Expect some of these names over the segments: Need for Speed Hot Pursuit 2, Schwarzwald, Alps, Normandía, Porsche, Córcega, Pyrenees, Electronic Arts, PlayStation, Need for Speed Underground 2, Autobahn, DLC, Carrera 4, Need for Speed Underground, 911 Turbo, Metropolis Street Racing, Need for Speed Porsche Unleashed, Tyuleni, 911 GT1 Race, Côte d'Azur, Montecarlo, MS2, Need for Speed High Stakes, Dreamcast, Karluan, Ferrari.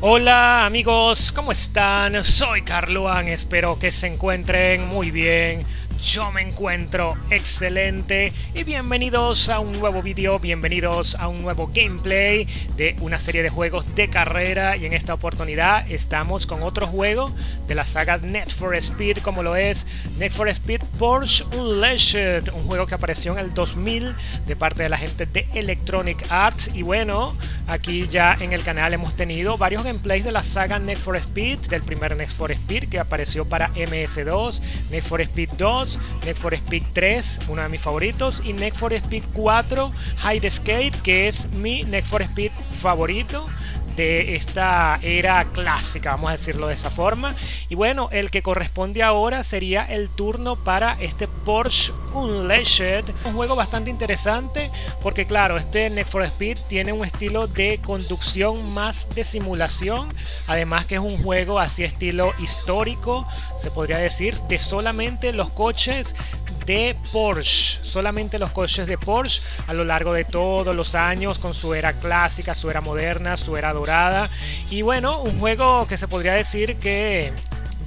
Hola amigos, ¿cómo están? Soy Karluan, espero que se encuentren muy bien. Yo me encuentro excelente y bienvenidos a un nuevo vídeo, bienvenidos a un nuevo gameplay de una serie de juegos de carrera. Y en esta oportunidad estamos con otro juego de la saga Need for Speed, como lo es Need for Speed Porsche Unleashed, un juego que apareció en el 2000 de parte de la gente de Electronic Arts. Y bueno, aquí ya en el canal hemos tenido varios gameplays de la saga Need for Speed, del primer Need for Speed que apareció para MS2, Need for Speed 2, Need for Speed 3, uno de mis favoritos, y Need for Speed 4 High Stakes, que es mi Need for Speed favorito de esta era clásica, vamos a decirlo de esa forma. Y bueno, el que corresponde ahora sería el turno para este Porsche Unleashed, un juego bastante interesante porque claro, este Need for Speed tiene un estilo de conducción más de simulación, además que es un juego así estilo histórico, se podría decir, de solamente los coches de Porsche, solamente los coches de Porsche a lo largo de todos los años, con su era clásica, su era moderna, su era dorada. Y bueno, un juego que se podría decir que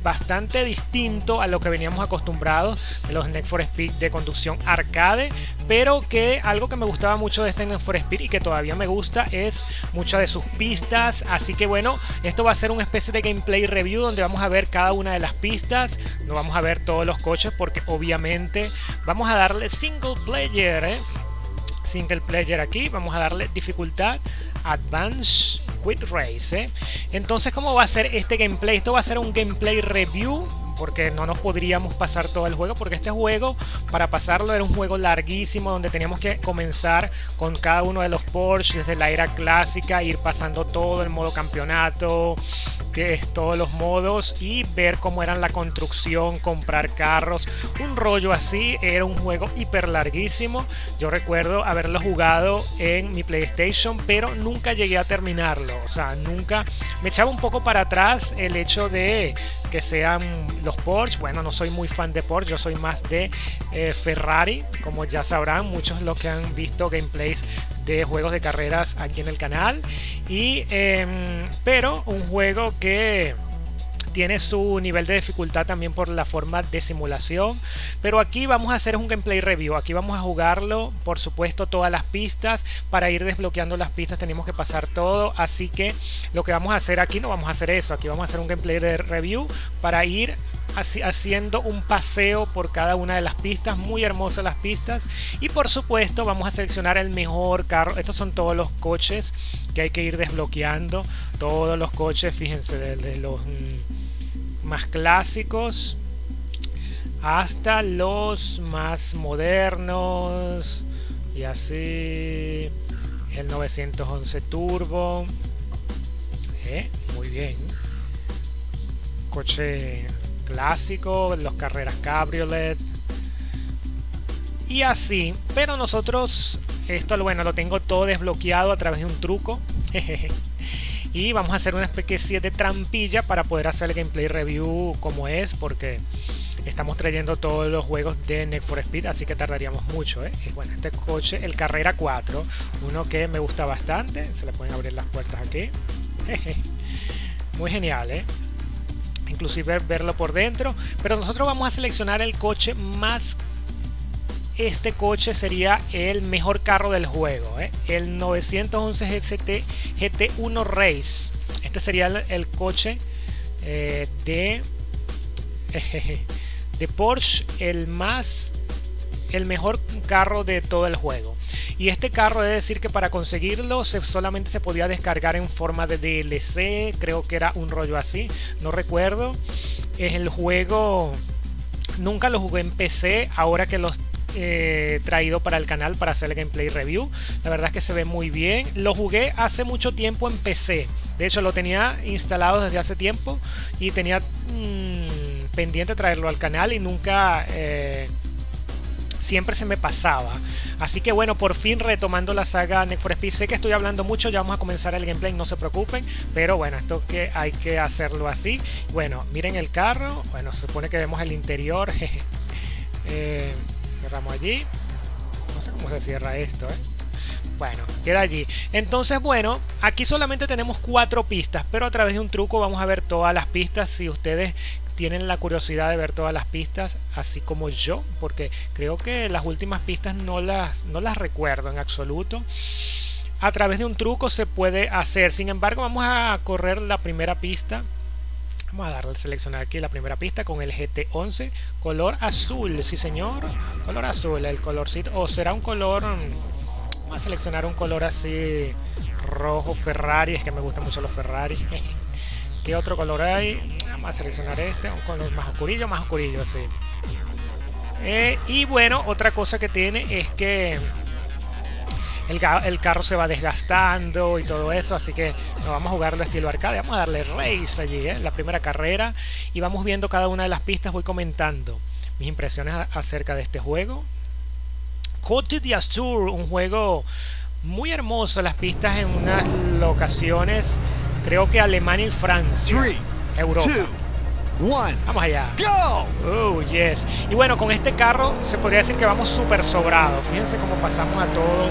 bastante distinto a lo que veníamos acostumbrados de los Need for Speed de conducción arcade, pero que algo que me gustaba mucho de este Need for Speed y que todavía me gusta es muchas de sus pistas. Así que bueno, esto va a ser una especie de gameplay review donde vamos a ver cada una de las pistas, no vamos a ver todos los coches porque obviamente vamos a darle single player, single player aquí, vamos a darle dificultad Advanced Quit Race, Entonces, ¿cómo va a ser este gameplay? Esto va a ser un gameplay review, porque no nos podríamos pasar todo el juego, porque este juego, para pasarlo, era un juego larguísimo, donde teníamos que comenzar con cada uno de los Porsche desde la era clásica, ir pasando todo el modo campeonato, que es todos los modos, y ver cómo eran la construcción, comprar carros, un rollo así. Era un juego hiper larguísimo, yo recuerdo haberlo jugado en mi PlayStation, pero nunca llegué a terminarlo, o sea, nunca, me echaba un poco para atrás el hecho de que sean los Porsche. Bueno, no soy muy fan de Porsche, yo soy más de Ferrari, como ya sabrán muchos los que han visto gameplays de juegos de carreras aquí en el canal. Y pero un juego que tiene su nivel de dificultad también por la forma de simulación, pero aquí vamos a hacer un gameplay review, aquí vamos a jugarlo, por supuesto todas las pistas, para ir desbloqueando las pistas tenemos que pasar todo, así que lo que vamos a hacer aquí no vamos a hacer eso, aquí vamos a hacer un gameplay de review para ir haciendo un paseo por cada una de las pistas, muy hermosas las pistas, y por supuesto vamos a seleccionar el mejor carro. Estos son todos los coches que hay que ir desbloqueando, todos los coches, fíjense, de los más clásicos hasta los más modernos, y así el 911 Turbo, muy bien, coche clásico, los carreras cabriolet y así. Pero nosotros esto, bueno, lo tengo todo desbloqueado a través de un truco y vamos a hacer una especie de trampilla para poder hacer el gameplay review como es, porque estamos trayendo todos los juegos de Need for Speed, así que tardaríamos mucho, Bueno, este coche, el Carrera 4, uno que me gusta bastante, se le pueden abrir las puertas aquí, muy genial, inclusive verlo por dentro. Pero nosotros vamos a seleccionar el coche más, este coche sería el mejor carro del juego, el 911 GT1 Race. Este sería el coche de Porsche, el mejor carro de todo el juego. Y este carro, he de decir que para conseguirlo solamente se podía descargar en forma de DLC, creo que era un rollo así, no recuerdo. Es el juego, nunca lo jugué en PC, ahora que los traído para el canal para hacer el gameplay review, la verdad es que se ve muy bien. Lo jugué hace mucho tiempo en PC, de hecho lo tenía instalado desde hace tiempo y tenía pendiente traerlo al canal y nunca, siempre se me pasaba. Así que bueno, por fin retomando la saga Need for Speed. Sé que estoy hablando mucho, ya vamos a comenzar el gameplay, no se preocupen, pero bueno, esto que hay que hacerlo así. Bueno, miren el carro, bueno, se supone que vemos el interior, cerramos allí, no sé cómo se cierra esto, Bueno, queda allí. Entonces, bueno, aquí solamente tenemos 4 pistas, pero a través de un truco vamos a ver todas las pistas. Si ustedes tienen la curiosidad de ver todas las pistas, así como yo, porque creo que las últimas pistas no las recuerdo en absoluto. A través de un truco se puede hacer. Sin embargo, vamos a correr la primera pista. Vamos a darle a seleccionar aquí la primera pista con el GT11 color azul. Sí, señor, color azul, el colorcito. O será un color, vamos a seleccionar un color así rojo Ferrari, es que me gustan mucho los Ferrari. ¿Qué otro color hay? Vamos a seleccionar este, un color más oscurillo así. Y bueno, otra cosa que tiene es que el carro se va desgastando y todo eso, así que no vamos a jugarlo estilo arcade. Vamos a darle race allí, la primera carrera, y vamos viendo cada una de las pistas. Voy comentando mis impresiones acerca de este juego. Côte d'Azur, un juego muy hermoso, las pistas en unas locaciones, creo que Alemania y Francia, Europa. 3, 2, 1, vamos allá. Oh, yes. Y bueno, con este carro se podría decir que vamos súper sobrados. Fíjense cómo pasamos a todos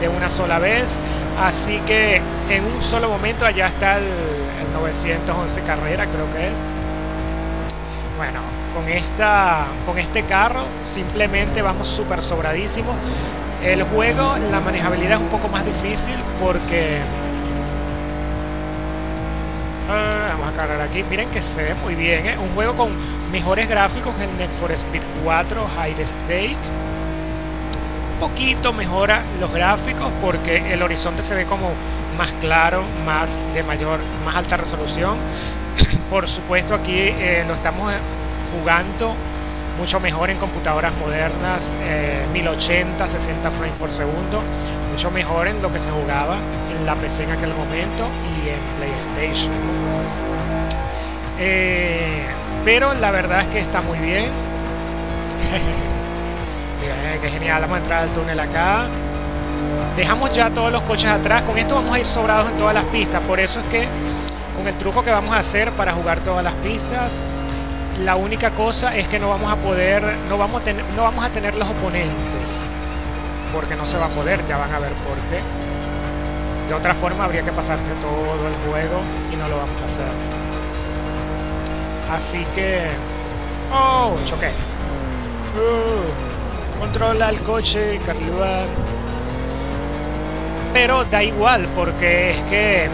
de una sola vez, así que en un solo momento. Allá está el 911 Carrera, creo que es. Bueno, con este carro simplemente vamos súper sobradísimos. El juego, la manejabilidad es un poco más difícil porque vamos a cargar aquí. Miren que se ve muy bien, un juego con mejores gráficos que el Need for Speed 4 High Stakes. Poquito mejora los gráficos porque el horizonte se ve como más claro, más alta resolución. Por supuesto, aquí lo estamos jugando mucho mejor en computadoras modernas, 1080, 60 frames por segundo, mucho mejor en lo que se jugaba en la PC en aquel momento y en PlayStation. Pero la verdad es que está muy bien. Que genial. Vamos a entrar al túnel acá. Dejamos ya todos los coches atrás. Con esto vamos a ir sobrados en todas las pistas. Por eso es que con el truco que vamos a hacer para jugar todas las pistas, la única cosa es que no vamos a tener los oponentes, porque no se va a poder. Ya van a ver por qué. De otra forma habría que pasarse todo el juego y no lo vamos a hacer. Así que oh, choqué. Controla el coche, Karluan. Pero da igual, porque es que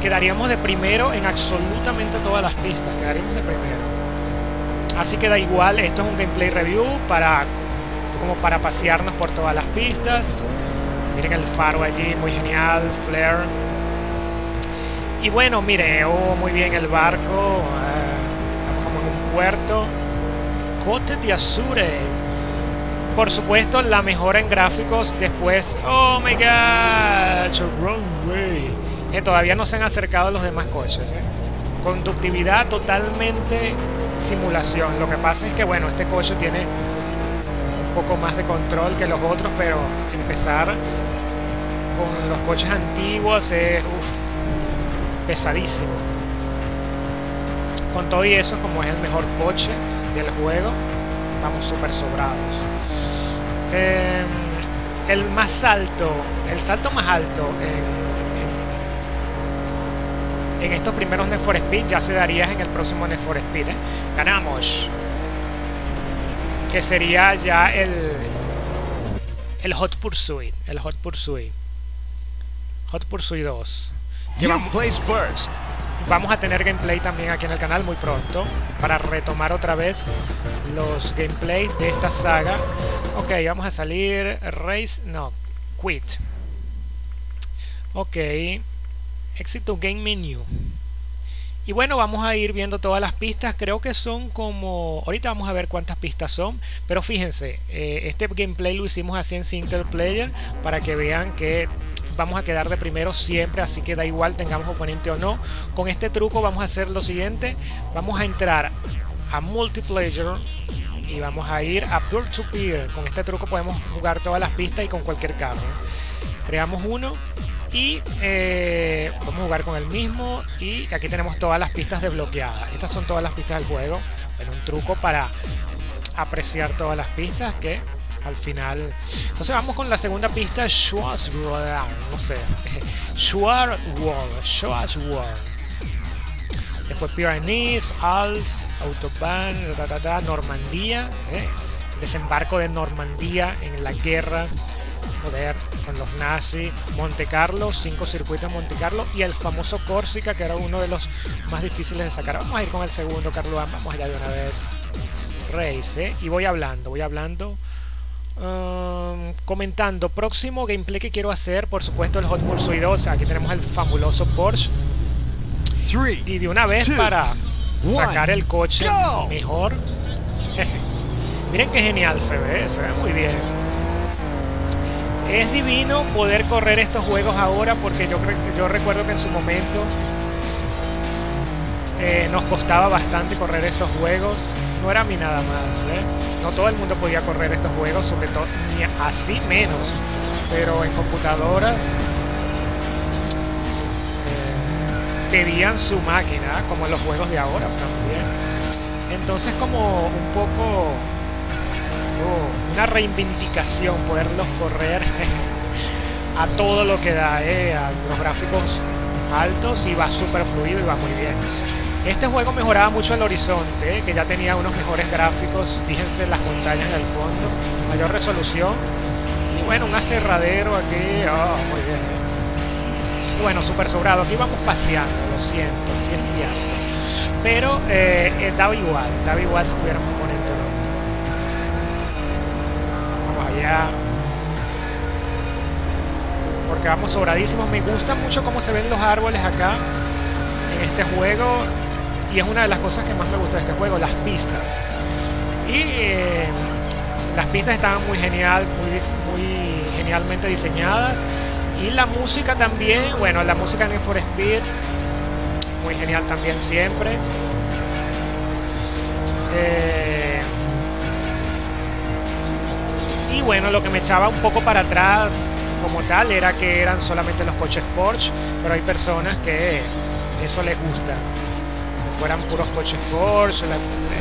quedaríamos de primero en absolutamente todas las pistas. Quedaríamos de primero. Así que da igual, esto es un gameplay review como para pasearnos por todas las pistas. Miren el faro allí, muy genial, flare. Y bueno, mire, oh, muy bien el barco. Estamos como en un puerto. Côte d'Azur. Por supuesto, la mejora en gráficos después. Oh my gosh, wrong way. Todavía no se han acercado a los demás coches. Conductividad totalmente simulación. Lo que pasa es que, bueno, este coche tiene un poco más de control que los otros, pero empezar con los coches antiguos es pesadísimo. Con todo y eso, como es el mejor coche del juego, vamos súper sobrados. El salto más alto en estos primeros Need for Speed ya se daría en el próximo Need for Speed. Ganamos, que sería ya el Hot Pursuit, Hot Pursuit 2. Vamos a tener gameplay también aquí en el canal muy pronto para retomar otra vez los gameplays de esta saga. Ok, vamos a salir. Race, no, quit. Ok, exit to game menu. Y bueno, vamos a ir viendo todas las pistas. Creo que son como, ahorita vamos a ver cuántas pistas son, pero fíjense, este gameplay lo hicimos así en single player para que vean que vamos a quedar de primero siempre, así que da igual tengamos oponente o no. Con este truco vamos a hacer lo siguiente: vamos a entrar a multiplayer y vamos a ir a peer to peer. Con este truco podemos jugar todas las pistas y con cualquier carro. Creamos uno y vamos a jugar con el mismo, y aquí tenemos todas las pistas desbloqueadas. Estas son todas las pistas del juego. Bueno, un truco para apreciar todas las pistas que al final. Entonces vamos con la segunda pista, Schwarzwald, no sé, Schwarzwald. Después Pyrenees, Alps, Autobahn, Normandía, desembarco de Normandía en la guerra, joder, con los nazis, Montecarlo, 5 circuitos Montecarlo y el famoso Córcega, que era uno de los más difíciles de sacar. Vamos a ir con el segundo, Karluan, vamos allá de una vez. Race, y voy hablando. Comentando, próximo gameplay que quiero hacer, por supuesto, el Hot Pursuit 2. Aquí tenemos el fabuloso Porsche. Y de una vez para sacar el coche mejor. Miren qué genial se ve muy bien. Es divino poder correr estos juegos ahora, porque yo recuerdo que en su momento nos costaba bastante correr estos juegos. No era a mí nada más, no todo el mundo podía correr estos juegos, sobre todo ni así menos, pero en computadoras pedían su máquina, como en los juegos de ahora también. Entonces, como un poco una reivindicación poderlos correr a todo lo que da, a los gráficos altos, y va súper fluido y va muy bien. Este juego mejoraba mucho el horizonte, que ya tenía unos mejores gráficos. Fíjense las montañas en el fondo, mayor resolución y bueno, un aserradero aquí, muy bien. Bueno, súper sobrado, aquí vamos paseando, lo siento, sí es cierto. Pero daba igual si tuviéramos con esto. Vamos allá. Porque vamos sobradísimos. Me gusta mucho cómo se ven los árboles acá en este juego. Y es una de las cosas que más me gusta de este juego, las pistas. Y las pistas estaban muy genialmente diseñadas. Y la música también, bueno, la música de Need for Speed, muy genial también siempre. Y bueno, lo que me echaba un poco para atrás como tal era que eran solamente los coches Porsche, pero hay personas que eso les gusta, que fueran puros coches Porsche,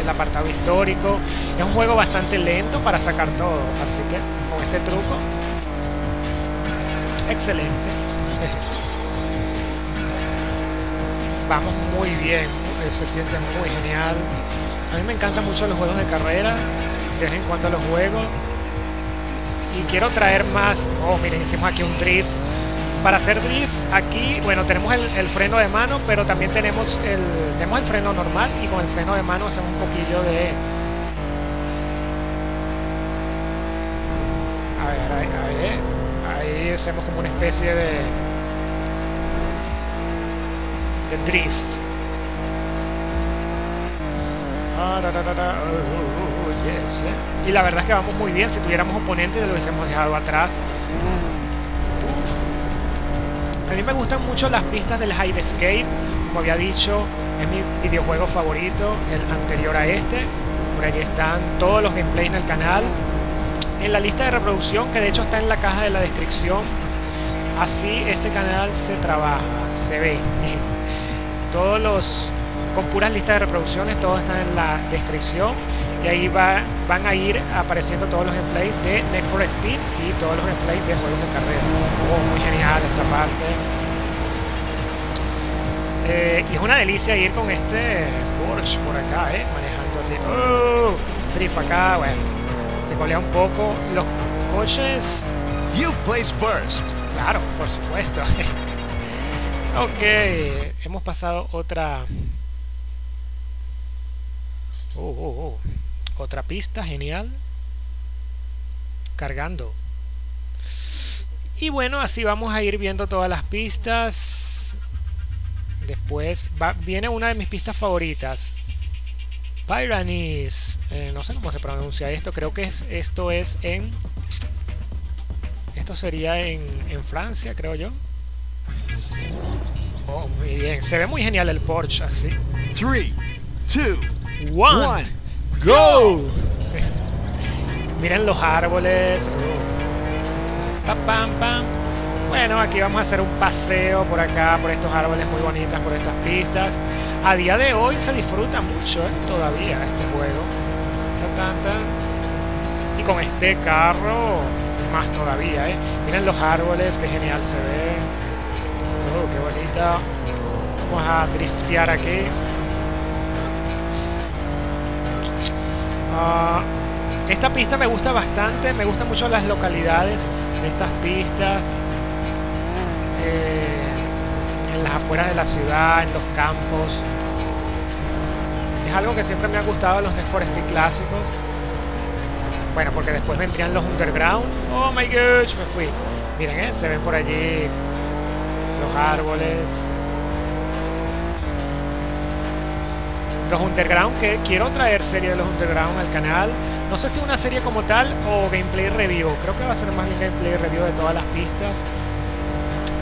el apartado histórico. Es un juego bastante lento para sacar todo, así que con este truco... excelente. Vamos muy bien, se siente muy genial. A mí me encantan mucho los juegos de carrera, de vez en cuando los juego. Y quiero traer más. Miren, hicimos aquí un drift. Para hacer drift aquí, bueno, tenemos el freno de mano, pero también tenemos el freno normal, y con el freno de mano hacemos un poquillo de... A ver. Ahí hacemos como una especie de drift. Y la verdad es que vamos muy bien. Si tuviéramos oponentes lo hubiésemos dejado atrás. A mí me gustan mucho las pistas del High Skate. Como había dicho, es mi videojuego favorito, el anterior a este. Por ahí están todos los gameplays en el canal, en la lista de reproducción, que de hecho está en la caja de la descripción. Así este canal se trabaja, se ve. Con puras listas de reproducciones, todos están en la descripción. Y ahí van a ir apareciendo todos los gameplays de Need for Speed y todos los gameplays de juegos de carrera. Muy genial esta parte. Y es una delicia ir con este Porsche por acá, manejando así. Drift acá, bueno. Te golea un poco los coches. Claro, por supuesto. Ok, hemos pasado otra otra pista, genial. Cargando. Y bueno, así vamos a ir viendo todas las pistas. Después viene una de mis pistas favoritas, Pyrenees. No sé cómo se pronuncia esto, creo que esto sería en Francia, creo yo. Muy bien, se ve muy genial el Porsche así. 3, 2, 1, go. Miren los árboles. Pam, pam, pam. Bueno, aquí vamos a hacer un paseo por acá, por estos árboles muy bonitas, por estas pistas. A día de hoy se disfruta mucho, todavía este juego. Y con este carro, más todavía, ¿eh? Miren los árboles, qué genial se ve. Oh, qué bonita. Vamos a driftear aquí. Esta pista me gusta bastante, me gustan mucho las localidades de estas pistas. En las afueras de la ciudad, en los campos. Es algo que siempre me ha gustado los Need for Speed clásicos. Bueno, porque después vendrían los Underground. Oh my gosh, me fui. Miren, se ven por allí los árboles. Los Underground, que quiero traer serie de los Underground al canal. No sé si una serie como tal o gameplay review. Creo que va a ser más bien gameplay review de todas las pistas,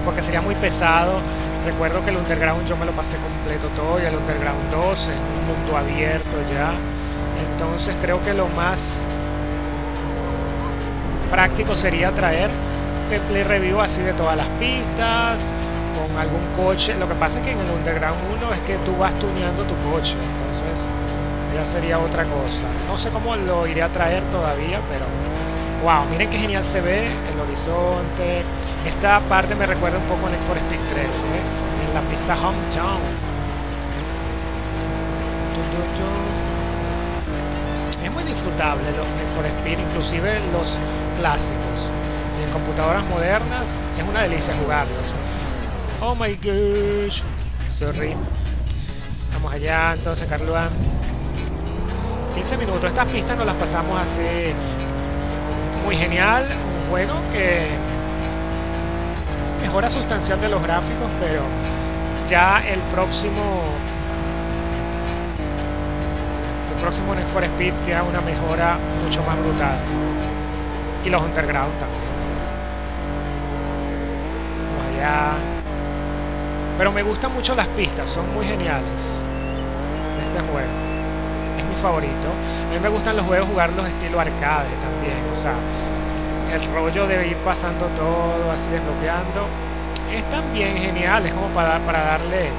porque sería muy pesado. Recuerdo que el Underground yo me lo pasé completo todo, y el Underground 2 es un mundo abierto ya. Entonces creo que lo más práctico sería traer gameplay review así de todas las pistas, con algún coche. Lo que pasa es que en el Underground 1 es que tú vas tuneando tu coche, entonces ya sería otra cosa. No sé cómo lo iré a traer todavía, pero wow, miren qué genial se ve el horizonte. Esta parte me recuerda un poco a Need for Speed 3, en la pista Hometown. Es muy disfrutable los Need for Speed, inclusive los clásicos. Y en computadoras modernas es una delicia jugarlos. Oh my gosh, sorry. Vamos allá entonces, Karluan. 15 minutos. Estas pistas nos las pasamos así. Muy genial, un juego que mejora sustancial de los gráficos, pero ya el próximo Need for Speed tiene una mejora mucho más brutal, y los Underground también. Vaya, pero me gustan mucho las pistas, son muy geniales. Este juego mi favorito. A mí me gustan los juegos jugarlos estilo arcade también, o sea, el rollo de ir pasando todo así, desbloqueando, es también genial. Es como para darle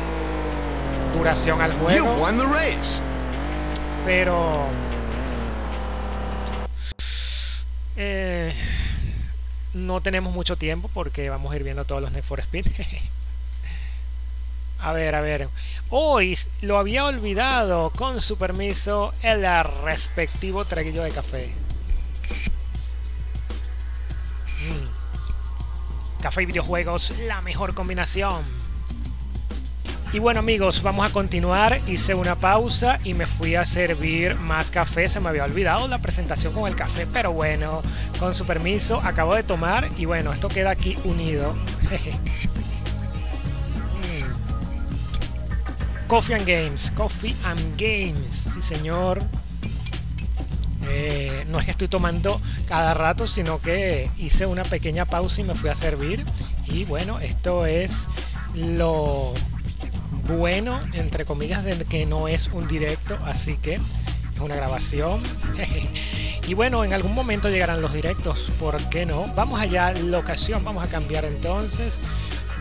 duración al juego. Pero no tenemos mucho tiempo porque vamos a ir viendo todos los Need for Speed. A ver. Hoy lo había olvidado, con su permiso, el respectivo traguillo de café. Café y videojuegos, la mejor combinación. Y bueno, amigos, vamos a continuar. Hice una pausa y me fui a servir más café. Se me había olvidado la presentación con el café, pero bueno, con su permiso, acabo de tomar. Y bueno, esto queda aquí unido. Coffee and Games, sí señor. No es que estoy tomando cada rato, sino que hice una pequeña pausa y me fui a servir. Y bueno, esto es lo bueno, entre comillas, de que no es un directo, así que es una grabación. Y bueno, en algún momento llegarán los directos, ¿por qué no? Vamos allá, locación, vamos a cambiar entonces.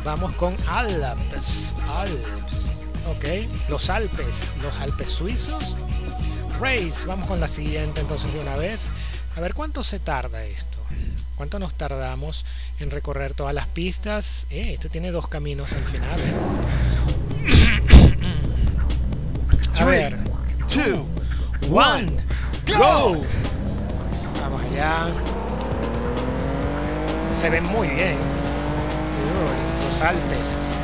Vamos con Alps. Ok, los Alpes suizos. Race, vamos con la siguiente entonces de una vez. A ver cuánto se tarda esto. ¿Cuánto nos tardamos en recorrer todas las pistas? Este tiene dos caminos al final. A ver. 3, 2, 1, go. Vamos allá. Se ven muy bien. Los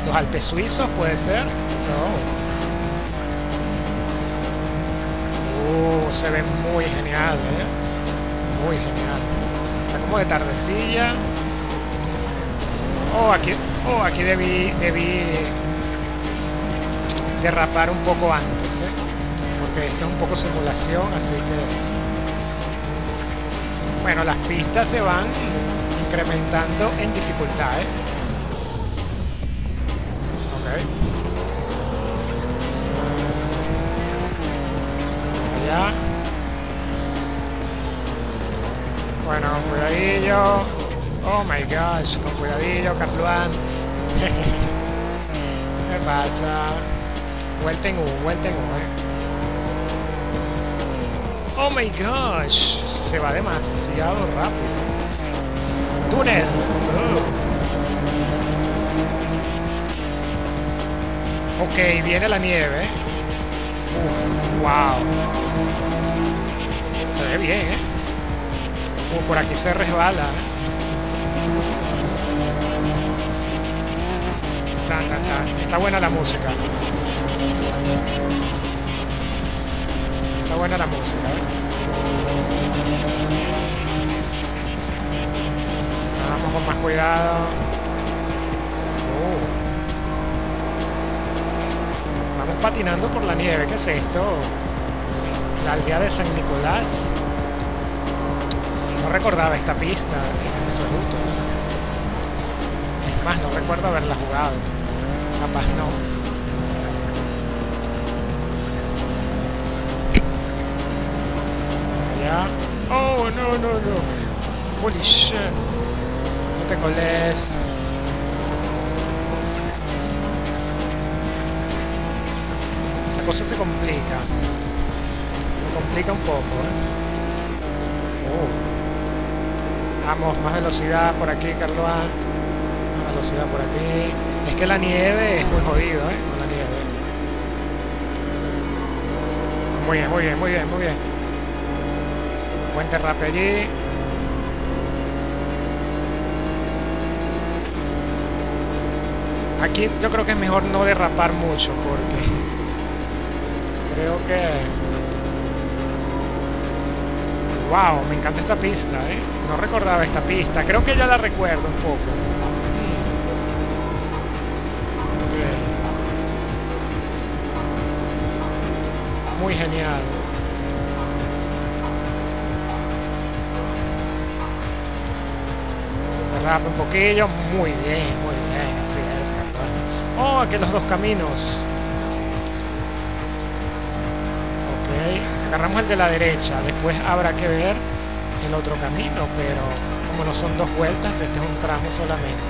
Alpes suizos, puede ser. No. Se ve muy genial, muy genial. Está como de tardecilla. Aquí debí derrapar un poco antes, porque esto es un poco simulación, así que bueno, las pistas se van incrementando en dificultad, Ok. Bueno, cuidadillo. Oh my gosh, con cuidadillo, Karluan. ¿Qué pasa? Vuelta en U. Oh my gosh, se va demasiado rápido. ¡Túnel! Ok, viene la nieve, ¿eh? Uf, wow. Se ve bien, ¿eh? Por aquí se resbala, ¿eh? Tan, tan, tan. Está buena la música. Está buena la música, ¿eh? Vamos con más cuidado. Vamos patinando por la nieve. ¿Qué es esto? La aldea de San Nicolás. No recordaba esta pista en absoluto. Es más, no recuerdo haberla jugado. Capaz no. Oh, no, no, no. Holy shit. No te coles. La cosa se complica. Se complica un poco, ¿eh? Vamos, más velocidad por aquí, Karluan. Más velocidad por aquí. Es que la nieve es muy jodido, ¿eh? Con la nieve. Muy bien, muy bien, muy bien, muy bien. Buen derrape allí. Aquí yo creo que es mejor no derrapar mucho porque creo que... ¡Wow! Me encanta esta pista, ¿eh? No recordaba esta pista. Creo que ya la recuerdo un poco. Okay. Muy genial. Un poquillo, muy bien, así es, Karluan. Oh, aquí los dos caminos. Ok, agarramos el de la derecha, después habrá que ver el otro camino, pero como no son dos vueltas, este es un tramo solamente.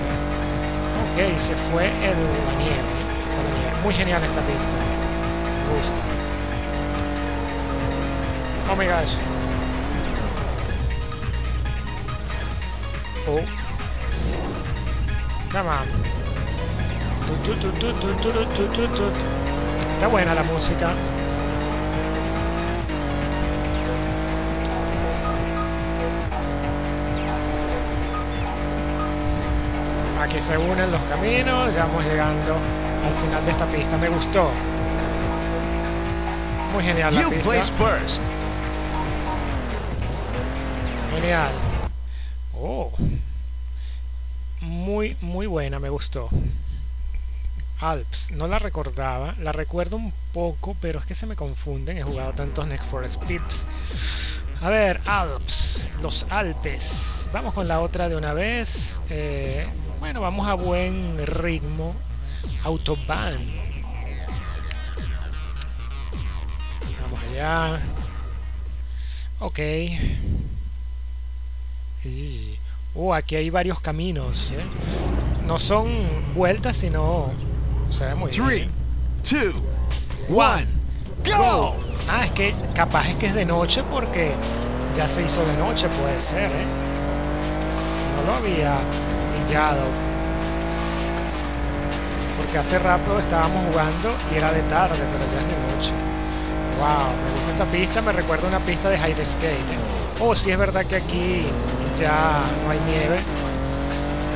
Ok, se fue el de la nieve. Muy genial esta pista, me gusta. Oh my gosh. Oh. Está buena la música. Aquí se unen los caminos. Ya vamos llegando al final de esta pista. Me gustó. Muy genial la pista. Genial. Oh. Muy buena, me gustó. Alps, no la recordaba, la recuerdo un poco, pero es que se me confunden, he jugado tantos Need for Speed. A ver, Alps, los Alpes. Vamos con la otra de una vez. Bueno, vamos a buen ritmo. Autobahn. Vamos allá. Ok. Aquí hay varios caminos, ¿eh? No son vueltas, sino... Se ve muy bien. 3, 2, 1, ¡go! Ah, es que capaz es que es de noche porque ya se hizo de noche, puede ser, ¿eh? No lo había pillado. Porque hace rato estábamos jugando y era de tarde, pero ya es de noche. Wow, me gusta esta pista, me recuerda a una pista de high skate, ¿eh? Oh, sí, es verdad que aquí... ya no hay nieve,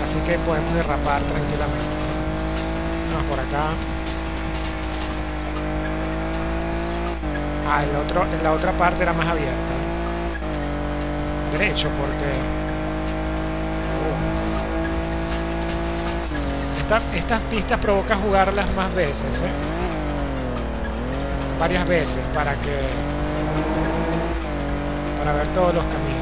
así que podemos derrapar tranquilamente. Vamos por acá. Ah, la otra parte era más abierta. Derecho, porque... Estas pistas provocan jugarlas más veces, ¿eh? Varias veces, para ver todos los caminos.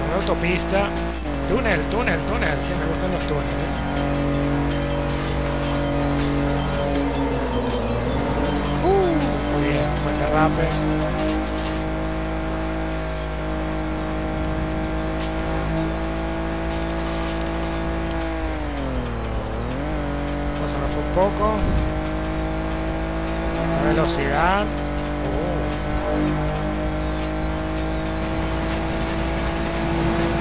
Bueno, autopista. Túnel. Sí, me gustan los túneles. Muy bien, buen derrape. Pasamos un poco. La velocidad.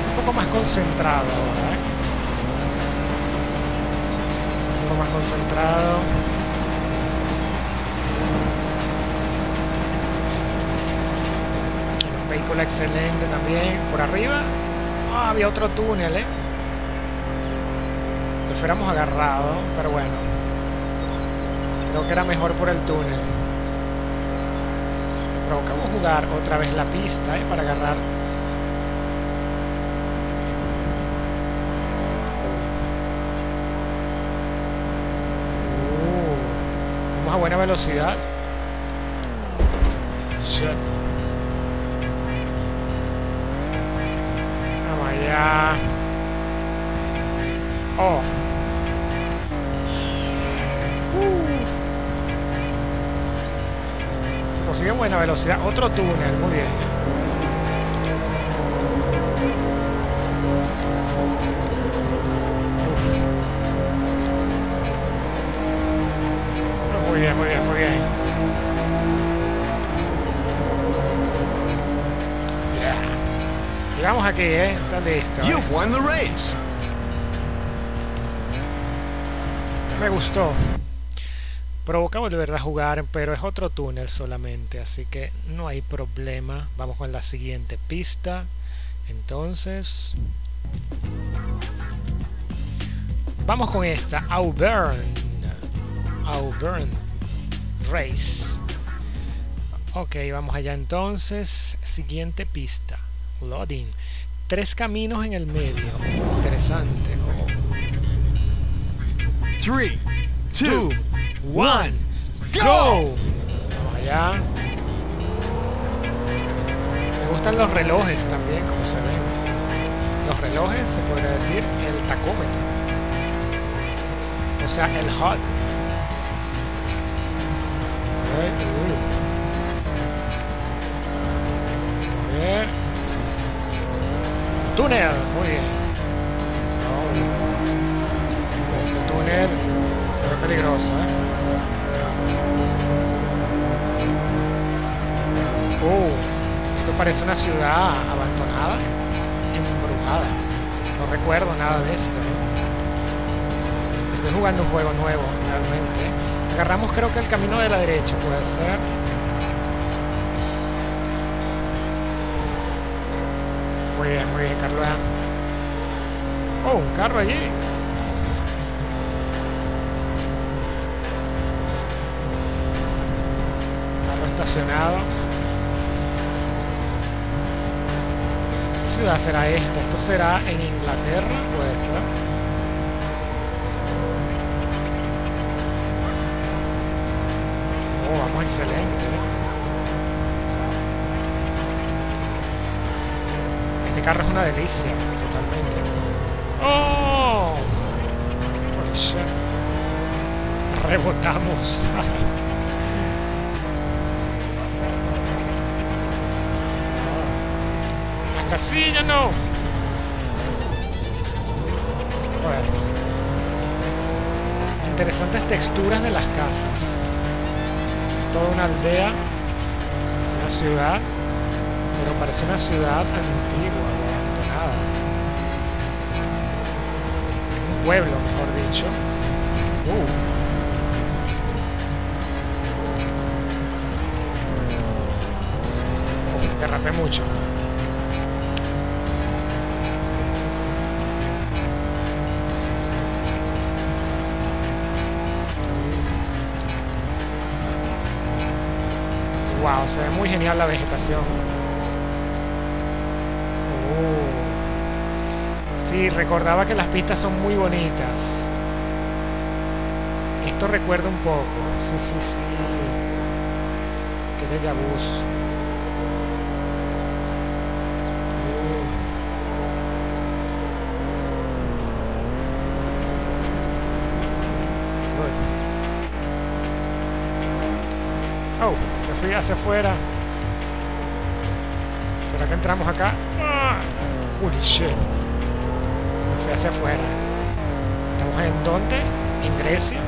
Un poco más concentrado ahora, un poco más concentrado. Un vehículo excelente también. Por arriba había otro túnel, lo fuéramos agarrado, pero bueno, creo que era mejor por el túnel. Provocamos jugar otra vez la pista para agarrar. Vamos a buena velocidad. Shit. Vamos allá. Oh. Consigue buena velocidad. Otro túnel, muy bien. Uf. Muy bien, muy bien, muy bien. Yeah. Llegamos aquí, está listo. You've won the race. Me gustó. Provoca volver a jugar, pero es otro túnel solamente, así que no hay problema. Vamos con la siguiente pista. Entonces, vamos con esta, Autobahn Race. Ok, vamos allá entonces. Siguiente pista, loading. 3 caminos en el medio. Interesante. 3, 2, 1, go. Vamos allá. Me gustan los relojes también, como se ven. Los relojes, se podría decir, el tacómetro. O sea, el HUD. A ver. Túnel, muy bien. Este túnel es peligroso, esto parece una ciudad abandonada, embrujada. No recuerdo nada de esto. Estoy jugando un juego nuevo, realmente. Agarramos, creo que el camino de la derecha puede ser. Muy bien, Karluan. Oh, un carro allí. Carro estacionado. ¿Qué ciudad será esta? ¿Esto será en Inglaterra? Puede ser. Oh, vamos, excelente. Este carro es una delicia, totalmente. ¡Oh! ¡Holy shit! Rebotamos. Así ya no. Bueno. Interesantes texturas de las casas. Es toda una aldea, una ciudad, pero parece una ciudad antigua, abandonada. Un pueblo, mejor dicho. Te rapé mucho. Wow, se ve muy genial la vegetación. Sí, recordaba que las pistas son muy bonitas. Esto recuerda un poco. Sí. Qué déjà vu. Sí, hacia afuera. ¿Será que entramos acá? Holy shit. Me fui hacia afuera. ¿Estamos en dónde? ¿En Grecia?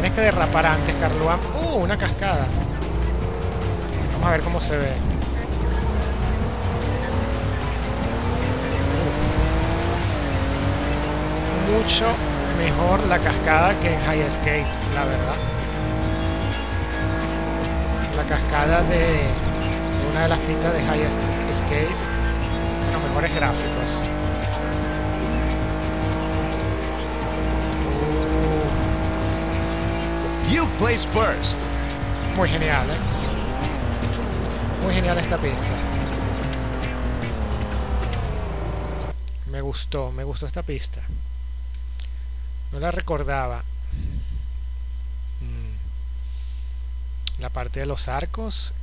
Tienes que derrapar antes, Karluan. Una cascada. Vamos a ver cómo se ve. Mucho mejor la cascada que en High Skate, la verdad. La cascada de una de las pistas de High Skate, con los mejores gráficos. You place first. Muy genial, ¿eh? Muy genial esta pista. Me gustó esta pista. No la recordaba. La parte de los arcos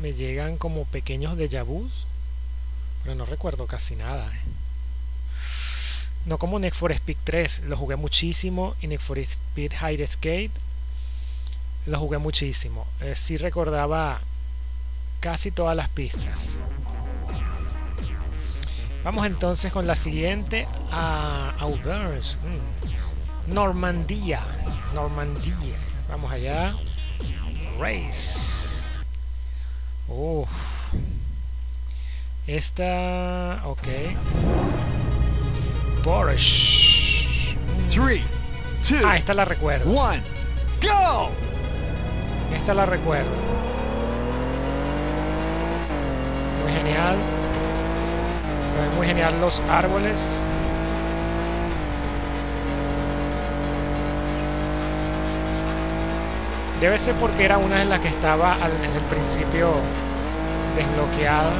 me llegan como pequeños déjà vus, pero no recuerdo casi nada, ¿eh? No como Need for Speed 3, lo jugué muchísimo, y Need for Speed High Stakes lo jugué muchísimo. Sí recordaba casi todas las pistas. Vamos entonces con la siguiente, a Auberge. Normandía. Normandía. Vamos allá. Race. Esta... Ok. Porsche. 3, 2, esta la recuerdo. 1, go. Esta la recuerdo. Muy genial. Se ven muy genial los árboles. Debe ser porque era una de las que estaba en el principio desbloqueada.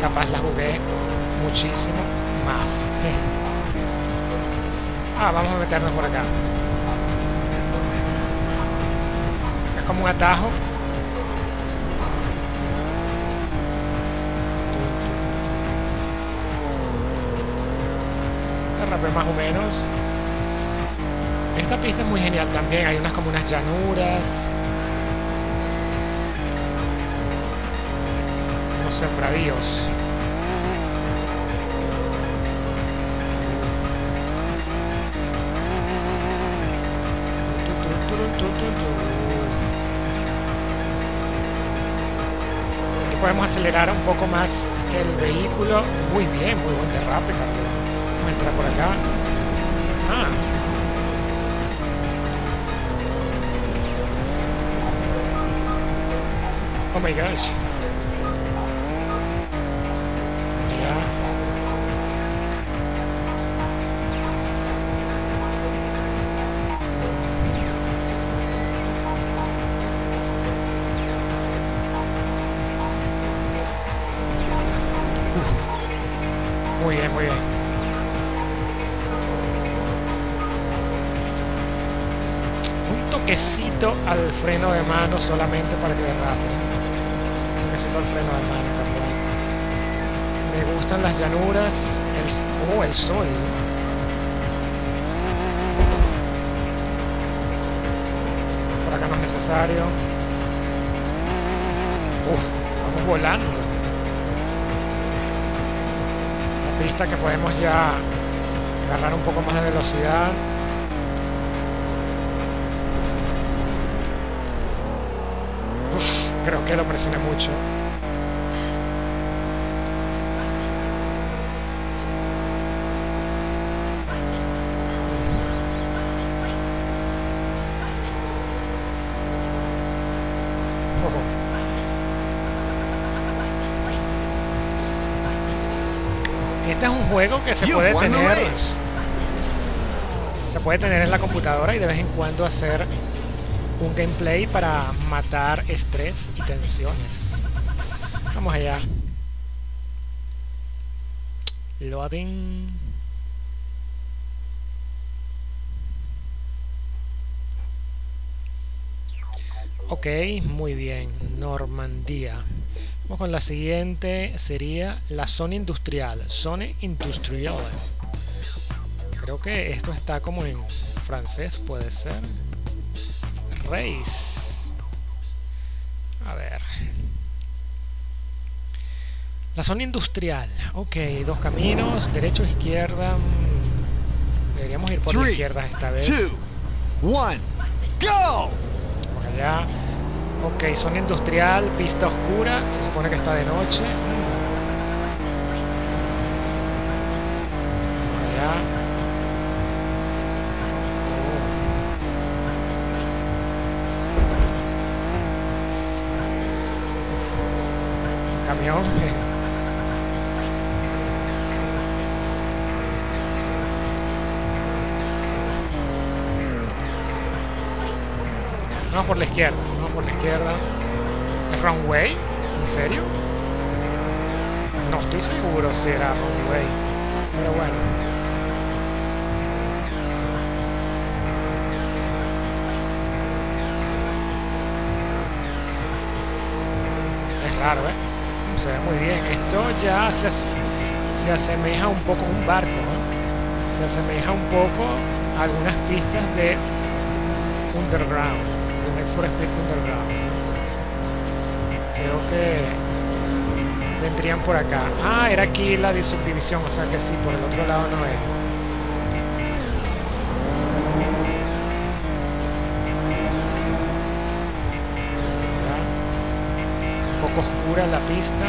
Capaz la jugué muchísimo más. Vamos a meternos por acá. Es como un atajo. Derrapé más o menos. Esta pista es muy genial también, hay unas como unas llanuras, unos sembradíos. Aquí podemos acelerar un poco más el vehículo. Muy bien, muy buen derrape, Carlos. Vamos a entrar por acá. Oh my gosh. Muy bien, muy bien. Un toquecito al freno de mano solamente para que derrape. Necesito el freno de mano, Carlos. Me gustan las llanuras. El sol. Por acá no es necesario. Vamos volando. Una pista que podemos ya agarrar un poco más de velocidad. Creo que lo presioné mucho. Este es un juego que se puede tener. Se puede tener en la computadora y de vez en cuando hacer un gameplay para matar estrés y tensiones. Vamos allá. Loading. Ok, muy bien. Normandía. Vamos con la siguiente. Sería la zona industrial. Zona industrial. Creo que esto está como en francés, puede ser. Race. A ver. La zona industrial. Ok, dos caminos, derecho e izquierda. Deberíamos ir por la izquierda esta vez. 3, 2, 1, ¡Go! Por allá. Ok, zona industrial, pista oscura. Se supone que está de noche. Por allá. Camión. Vamos por la izquierda, vamos por la izquierda. ¿Es runway? ¿En serio? No estoy seguro si era runway, pero bueno. Es raro, ¿eh? Se ve muy bien. Esto ya se asemeja un poco a un barco, ¿no? Se asemeja un poco a algunas pistas de Underground. Need for Speed Underground. Creo que vendrían por acá. Ah, era aquí la de subdivisión, o sea que sí, por el otro lado no es. Un poco oscura la pista.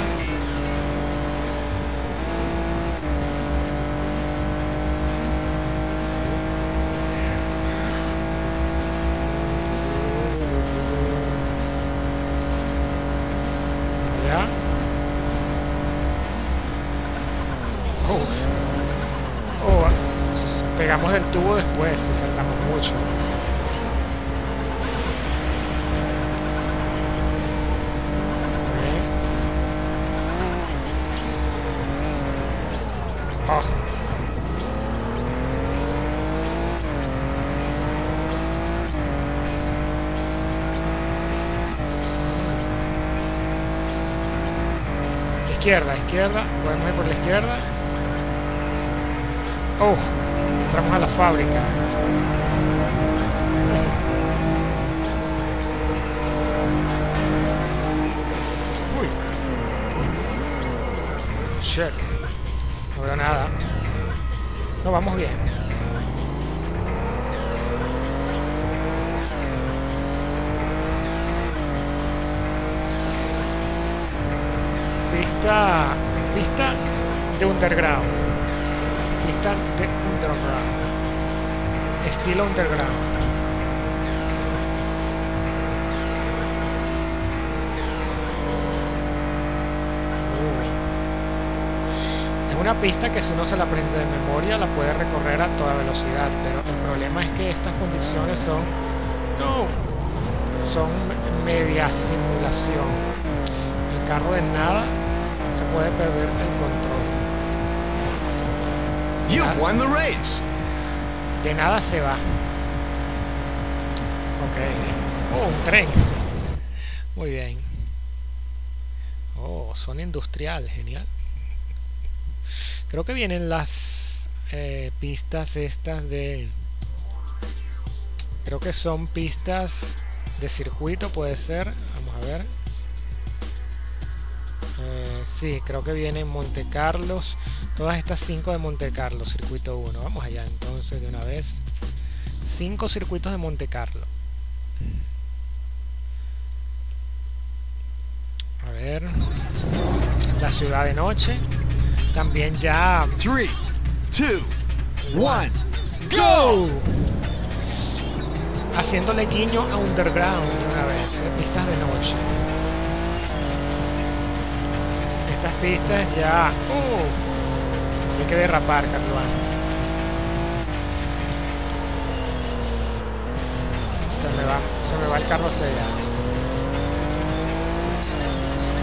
El tubo después, si saltamos mucho. Oh. Izquierda, izquierda, podemos ir por la izquierda. Oh. Entramos a la fábrica. Uy. Shit. No veo nada. No, vamos bien. Pista. Pista de Underground. De Underground, estilo Underground. Es una pista que si uno se la aprende de memoria la puede recorrer a toda velocidad, pero el problema es que estas condiciones son media simulación. El carro de nada se puede perder el control. You won the race. De nada se va. Ok. Oh, un tren. Muy bien. Oh, zona industrial. Genial. Creo que vienen las pistas estas de... Creo que son pistas de circuito, puede ser. Vamos a ver. Sí, creo que vienen Montecarlo. Todas estas 5 de Montecarlo, circuito 1. Vamos allá entonces de una vez. 5 circuitos de Montecarlo. A ver. La ciudad de noche. También ya... 3, 2, 1, ¡go! Haciéndole guiño a Underground de una vez. Pistas de noche. Estas pistas ya... Hay que derrapar, Karluan. Se me va el Córcega.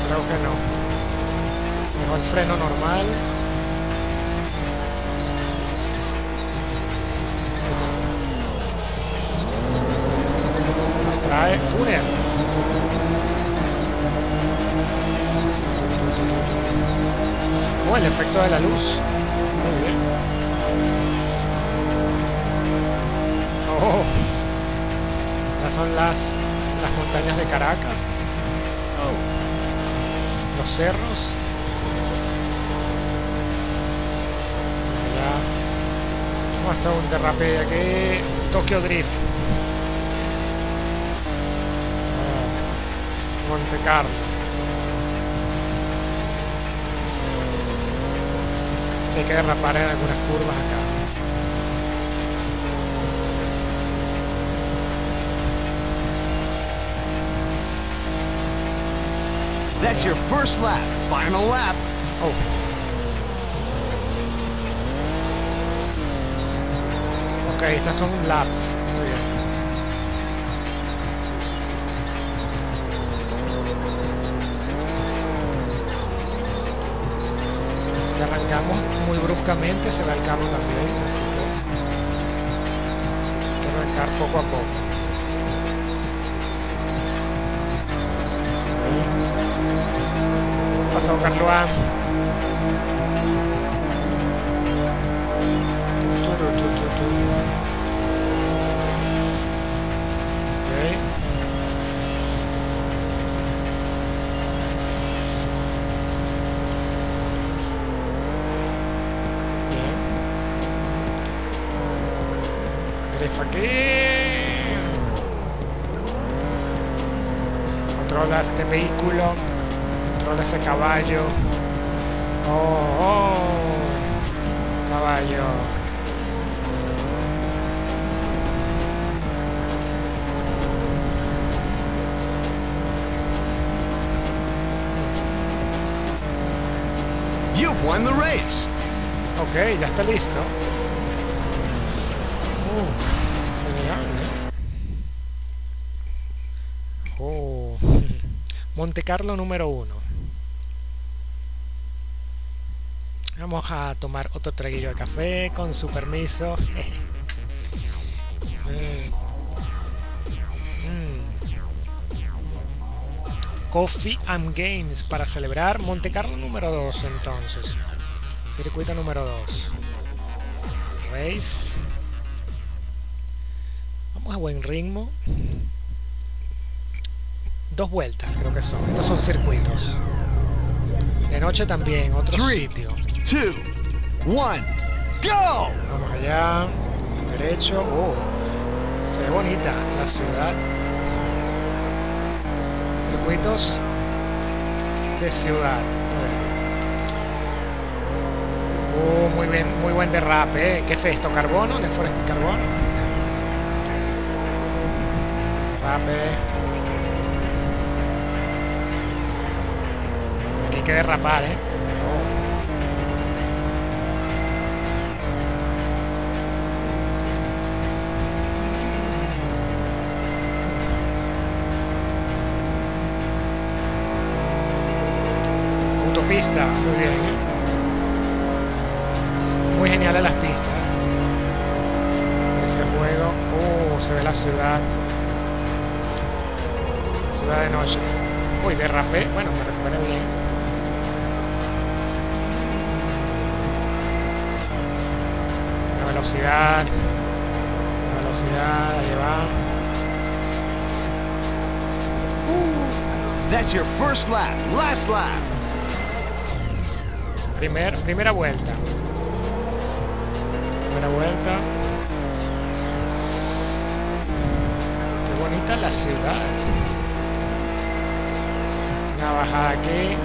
Creo que no. Mejor el freno normal. Nos trae túnel. Oh, el efecto de la luz. Oh, estas son las montañas de Caracas. Oh. Los cerros. Allá. Vamos a hacer un derrape aquí. Tokyo Drift. Montecarlo. Si hay que derrapar en algunas curvas acá. That's your first lap, final lap. Oh. Ok, estas son laps. Muy bien. Si arrancamos muy bruscamente se va el carro también, así que hay que arrancar poco a poco. Pasó Karluan. Okay. Bien. Drift aquí. Controla este vehículo. Controla ese caballo. Oh, oh, caballo. You've won the race. Ok, ya está listo. Genial. Oh, Montecarlo número 1. Vamos a tomar otro traguillo de café, con su permiso. Coffee and Games para celebrar Montecarlo número 2 entonces. Circuito número 2. Race. Vamos a buen ritmo. 2 vueltas creo que son. Estos son circuitos. De noche también, otro sitio. 2, 1, go. Vamos allá, derecho. Oh, se ve bonita la ciudad. Circuitos de ciudad. Oh, muy bien, muy buen derrape, ¿eh? ¿Qué es esto? Carbono, Need for Speed Carbono. Derrape. Aquí hay que derrapar, ¿eh? Pista, muy bien, muy geniales las pistas este juego. Se ve la ciudad de noche. Uy, derrapé, bueno, me recuperé bien. La velocidad, ahí va. That's your first lap, last lap. Primera vuelta. Qué bonita la ciudad. Una bajada aquí. Bien.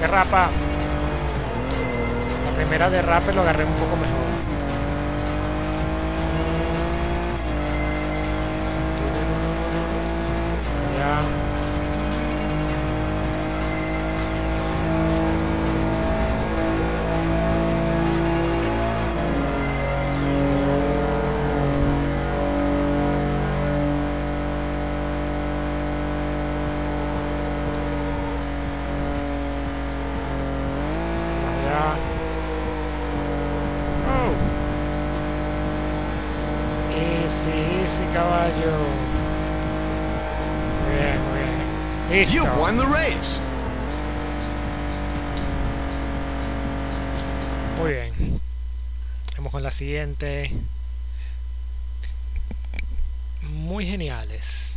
Derrapa. La primera derrape lo agarré un poco mejor. Listo. You've won the race. Muy bien. Vamos con la siguiente. Muy geniales.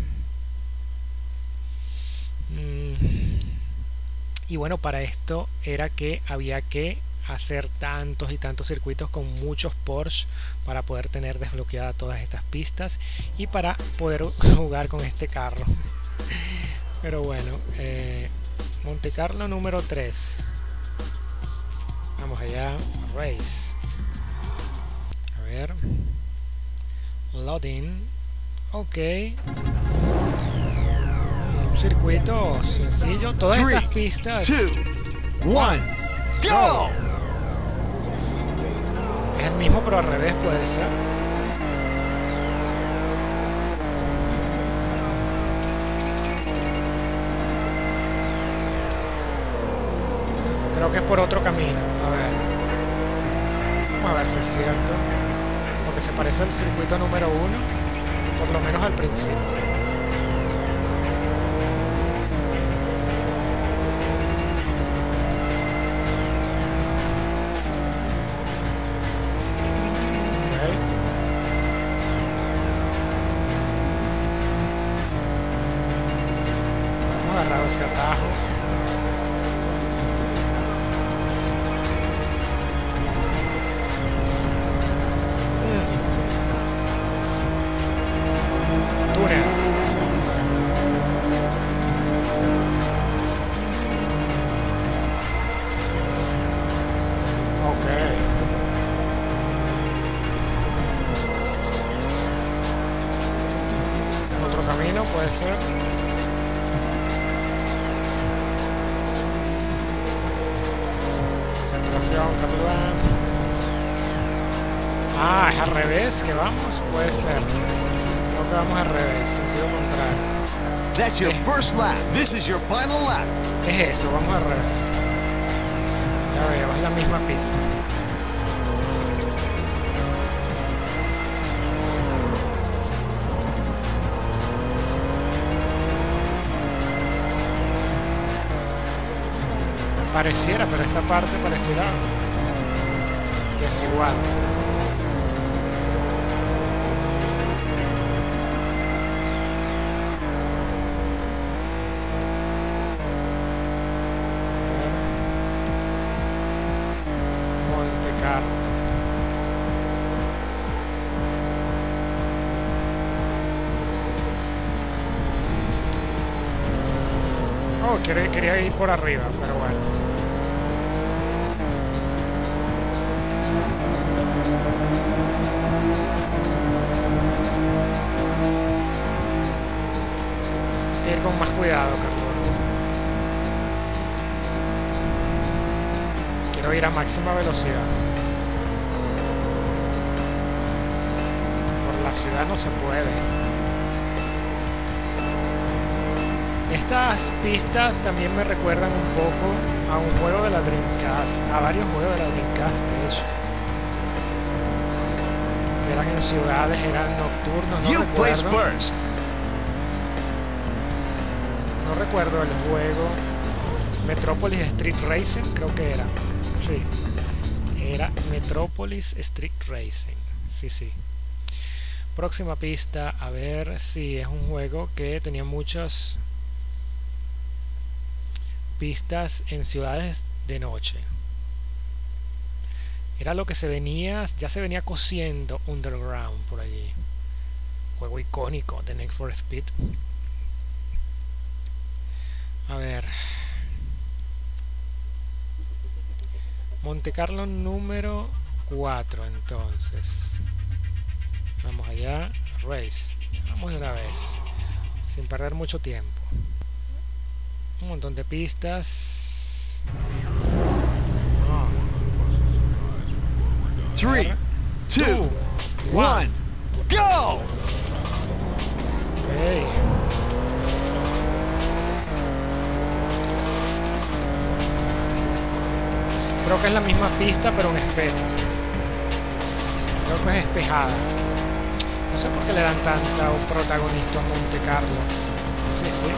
Y bueno, para esto era que había que hacer tantos y tantos circuitos con muchos Porsche para poder tener desbloqueadas todas estas pistas y para poder jugar con este carro. Pero bueno, Montecarlo número 3. Vamos allá, Race. A ver. Loading. Ok. Un circuito sencillo. Todas estas pistas. 2, 1. Go. Es el mismo pero al revés, puede ser. Creo que es por otro camino. A ver. Vamos a ver si es cierto. Porque se parece al circuito número 1. Por lo menos al principio. Es eso, vamos al revés. Ya veo, es la misma pista. Pareciera, pero esta parte parecerá que es igual. Quería ir por arriba, pero bueno. Hay que ir con más cuidado, Karluan. Quiero ir a máxima velocidad. Por la ciudad no se puede. Estas pistas también me recuerdan un poco a un juego de la Dreamcast, a varios juegos de la Dreamcast de hecho, que eran en ciudades, eran nocturnos, no recuerdo el juego. Metropolis Street Racing creo que era, sí, era Metropolis Street Racing, sí, sí. Próxima pista, a ver si es un juego que tenía muchas pistas en ciudades de noche. Era lo que se venía, ya se venía cociendo Underground por allí. Juego icónico de Need for Speed. A ver. Montecarlo número 4 entonces. Vamos allá, Race. Vamos de una vez, sin perder mucho tiempo. Un montón de pistas. 3, 2, 1, go. Okay. Creo que es la misma pista pero en espejo. Creo que es espejada. No sé por qué le dan tanta un protagonista a Montecarlo. Sí, sí.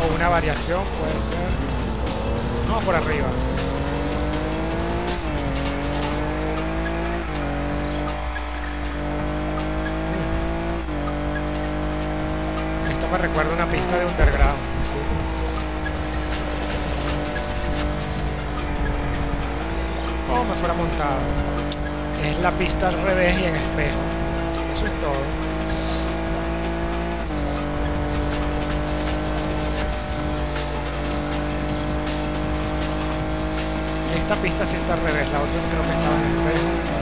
O una variación puede ser. No, por arriba. Esto me recuerda a una pista de Underground, sí. me fuera montado. Es la pista al revés y en espejo. Eso es todo. Esta pista sí está al revés, la otra creo que estaba en el espejo.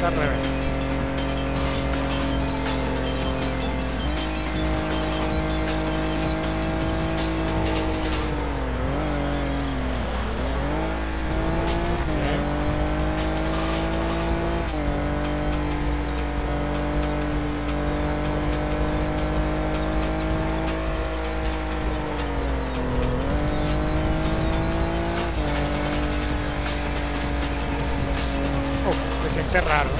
Al revés. Oh, se siente raro.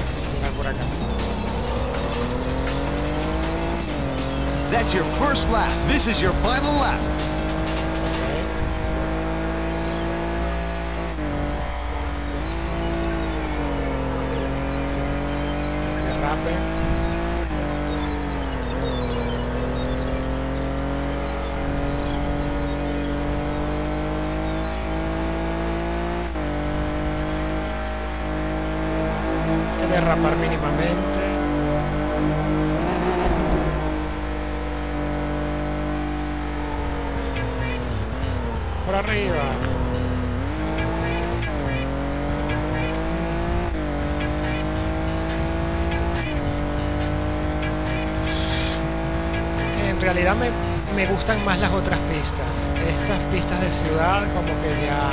That's your first lap. This is your final lap. Derrape. Hay que derrapar mínimamente. Por arriba. En realidad me gustan más las otras pistas. Estas pistas de ciudad como que ya...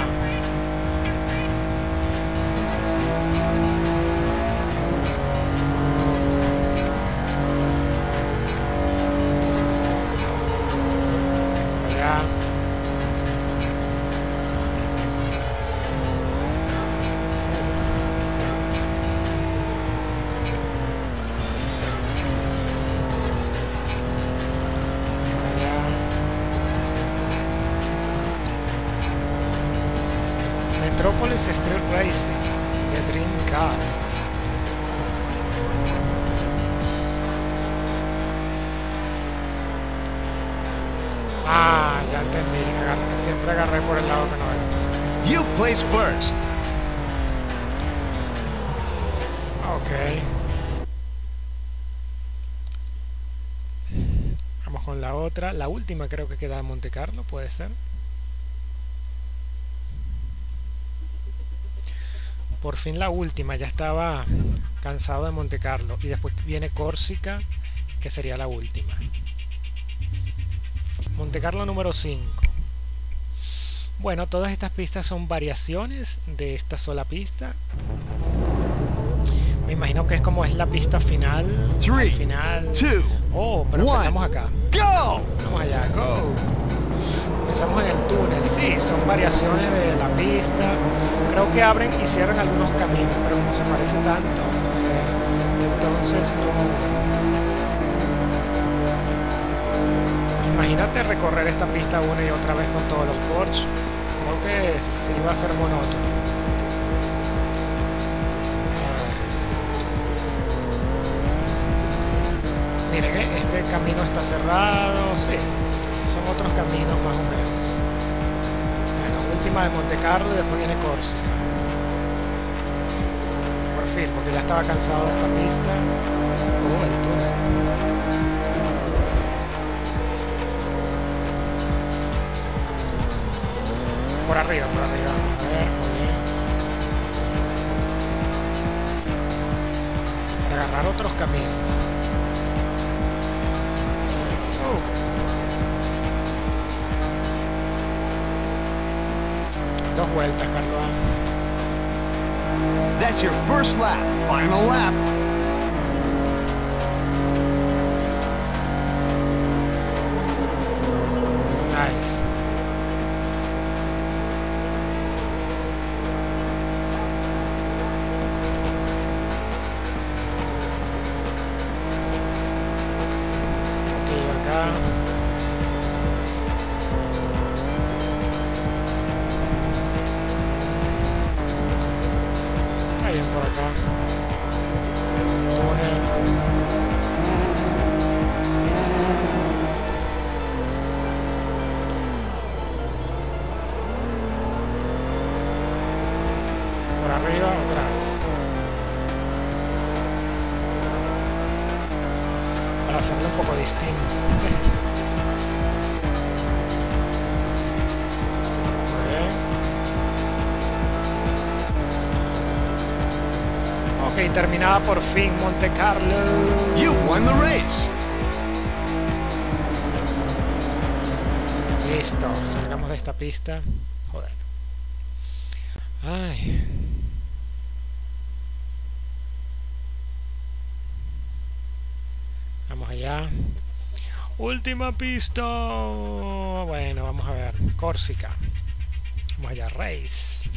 Metropolis Street Racing de Dreamcast. Ah, ya entendí. Siempre agarré por el lado que no era. You place first. Okay. Vamos con la otra. La última creo que queda en Montecarlo, puede ser. Por fin la última, ya estaba cansado de Montecarlo. Y después viene Córcega, que sería la última. Montecarlo número 5. Bueno, todas estas pistas son variaciones de esta sola pista. Me imagino que es como es la pista final. Al final. Oh, pero empezamos acá. Vamos allá, go. Empezamos en el túnel, sí, son variaciones de la pista. Creo que abren y cierran algunos caminos, pero no se parece tanto. Entonces, no. Imagínate recorrer esta pista una y otra vez con todos los Porsche. Creo que sí va a ser monótono. Miren, este camino está cerrado, sí. Son otros caminos más o menos. Bueno, última de Montecarlo y después viene Córcega. Por fin, porque ya estaba cansado de esta pista. Oh, el túnel. Por arriba, por arriba. A ver, muy bien. Para agarrar otros caminos. Dos vueltas, Karluan. That's your first lap, final lap. Nice. Ok, acá. Por acá. Túnel. para hacerlo un poco distinto. Ok, terminada por fin Montecarlo. You won the race. Listo, salgamos de esta pista. Joder. Ay. Vamos allá. Última pista. Bueno, vamos a ver. Córcega. Vamos allá, race.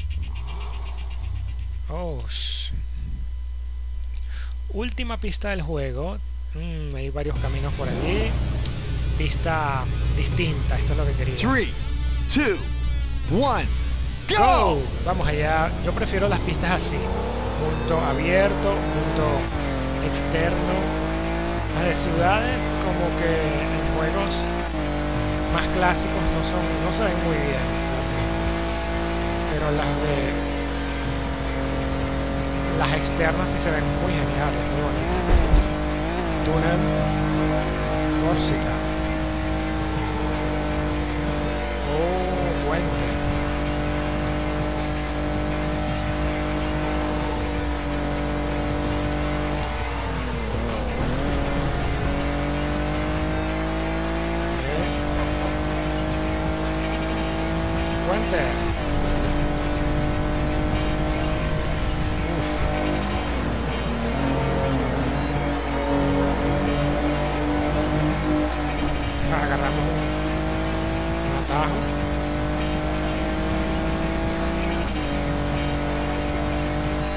Oh. Última pista del juego. Hay varios caminos por aquí. Pista distinta, esto es lo que quería. 3, 2, 1, ¡go! Vamos allá. Yo prefiero las pistas así. Mundo abierto, mundo externo. Las de ciudades, como que en juegos más clásicos no se ven muy bien, pero las externas sí se ven muy geniales, muy bonitas. Túnel Córcega. Oh, puente.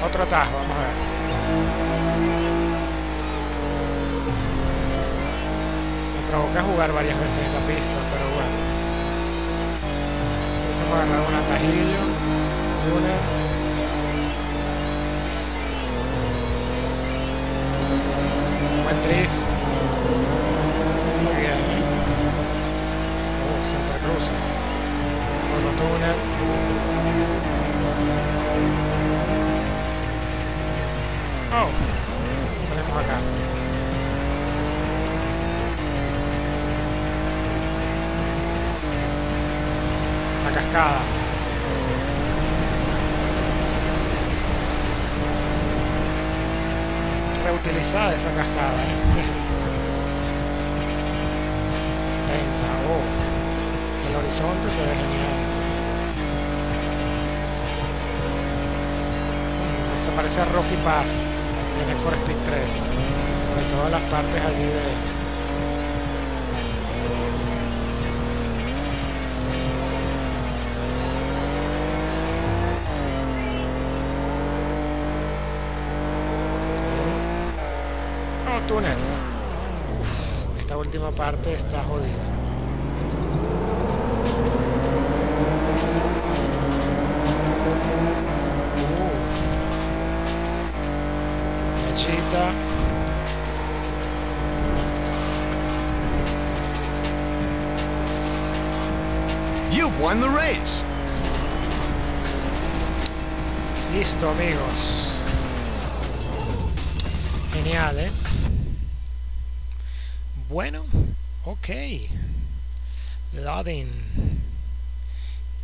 Otro atajo, vamos a ver. Me provoca jugar varias veces esta pista, pero bueno. Entonces vamos a agarrar un atajillo, túnel. Buen drift. Muy bien. Santa Cruz. Otro túnel. Oh, salimos acá. La cascada. Reutilizada esa cascada. 70, oh. El horizonte se ve genial. Se parece a Rocky Pass. Need for Speed 3, sobre todas las partes allí de... Oh, túnel. Uf, esta última parte está jodida. You've won the race. Listo, amigos. Genial, ¿eh? Bueno, ok. Loading.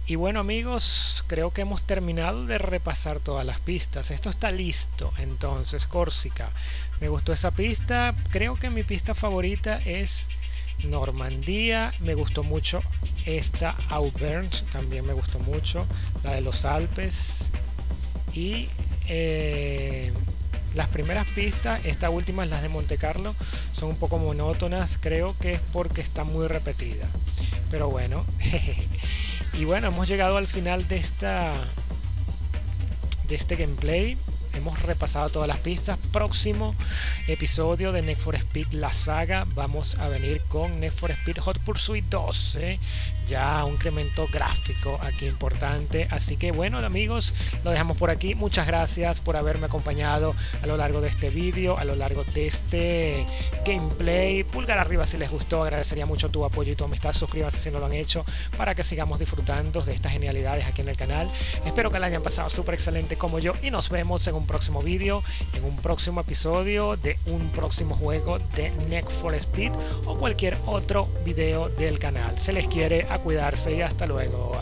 Y bueno, amigos, creo que hemos terminado de repasar todas las pistas. Esto está listo. Entonces, Córcega. Me gustó esa pista. Creo que mi pista favorita es Normandía. Me gustó mucho esta. Auburn también me gustó mucho. La de los Alpes. Y las primeras pistas, estas últimas, las de Montecarlo, son un poco monótonas. Creo que es porque está muy repetida. Pero bueno. Y bueno, hemos llegado al final de este gameplay. Hemos repasado todas las pistas. Próximo episodio de Need for Speed, la saga. Vamos a venir con Need for Speed Hot Pursuit 2. Ya un incremento gráfico aquí importante. Así que bueno, amigos, lo dejamos por aquí. Muchas gracias por haberme acompañado a lo largo de este vídeo, a lo largo de este gameplay. Pulgar arriba si les gustó. Agradecería mucho tu apoyo y tu amistad. Suscríbanse si no lo han hecho para que sigamos disfrutando de estas genialidades aquí en el canal. Espero que la hayan pasado súper excelente como yo y nos vemos en un próximo vídeo, en un próximo episodio de un próximo juego de Need for Speed o cualquier otro vídeo del canal. Se les quiere, a cuidarse y hasta luego.